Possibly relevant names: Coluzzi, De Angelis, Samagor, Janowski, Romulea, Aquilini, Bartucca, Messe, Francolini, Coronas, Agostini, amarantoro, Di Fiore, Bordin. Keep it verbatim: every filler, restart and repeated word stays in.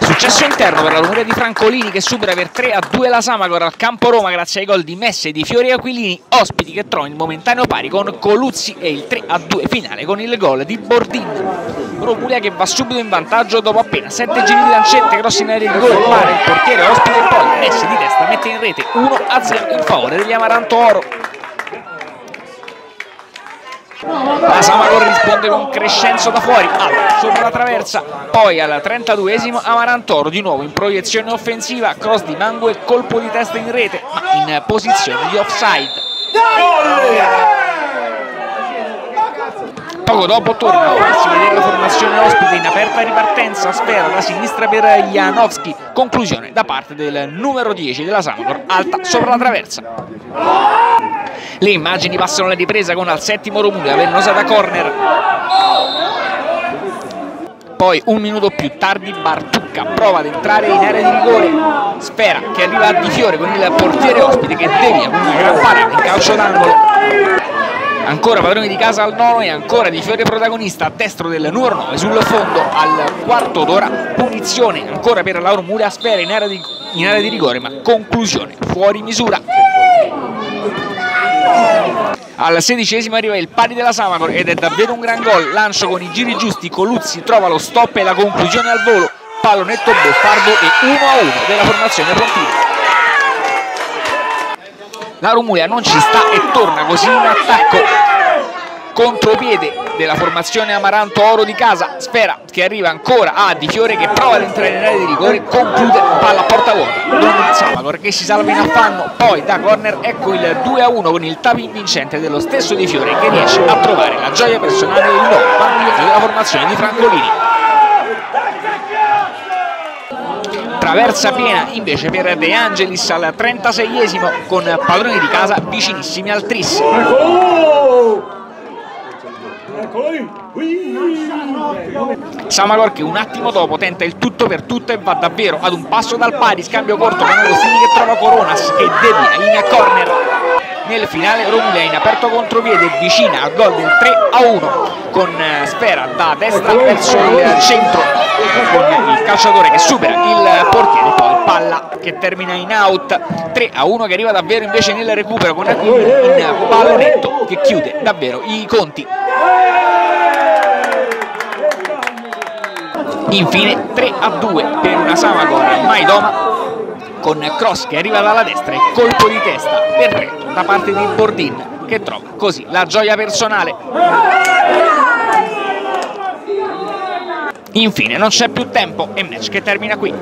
Successo interno per la Romulea di Francolini, che supera per tre a due la Samagor al campo Roma grazie ai gol di Messe, Di Fiore e Aquilini, ospiti che trovano il momentaneo pari con Coluzzi e il tre a due finale con il gol di Bordin. Romulea che va subito in vantaggio dopo appena sette giri di lancette, cross in area di rigore, mare il portiere ospite e poi Messe di testa mette in rete uno a zero in favore degli Amaranto Oro. La Samagor risponde con Crescenzo da fuori, alto sopra la traversa, poi al trentaduesimo Amarantoro di nuovo in proiezione offensiva, cross di Mango e colpo di testa in rete, ma in posizione di offside. Poco dopo torna a farsi vedere la formazione ospite in aperta ripartenza, sfera da sinistra per Janowski, conclusione da parte del numero dieci della Samagor, alta sopra la traversa. Le immagini passano alla ripresa con al settimo Romulea, Vernosa da corner. Poi un minuto più tardi Bartucca prova ad entrare in area di rigore. Sfera che arriva a Di Fiore con il portiere ospite che devia con una gran parata in calcio d'angolo. Ancora padroni di casa al nono e ancora Di Fiore protagonista a destro del numero nove sul fondo. Al quarto d'ora punizione ancora per la Romulea, Sfera in area di, in area di rigore ma conclusione fuori misura. Al sedicesimo arriva il pari della Samagor ed è davvero un gran gol, lancio con i giri giusti, Coluzzi trova lo stop e la conclusione al volo, pallonetto beffardo e uno a uno della formazione frontina. La Romulea non ci sta e torna così in attacco, contropiede della formazione Amaranto Oro di casa, Sfera che arriva ancora a Di Fiore che prova ad entrare in area di rigore, conclude palla a porta vuota, Samagor che si salva in affanno, poi da corner ecco il due a uno con il tap-in vincente dello stesso Di Fiore che riesce a trovare la gioia personale del nuovo bambino della formazione di Francolini. Traversa piena invece per De Angelis al trentaseiesimo con padroni di casa vicinissimi al tris. Samagor che un attimo dopo tenta il tutto per tutto e va davvero ad un passo dal pari, scambio corto con Agostini che trova Coronas che devia in corner. Nel finale Romulea in aperto contropiede vicina al gol del tre a uno con Sfera da destra verso il centro con il calciatore che supera il portiere, poi palla che termina in out. Tre a uno che arriva davvero invece nel recupero con Aquilini in pallonetto che chiude davvero i conti. Infine tre a due per una Samagor mai doma con cross che arriva dalla destra e colpo di testa perfetto da parte di Bordin che trova così la gioia personale. Infine non c'è più tempo e match che termina qui.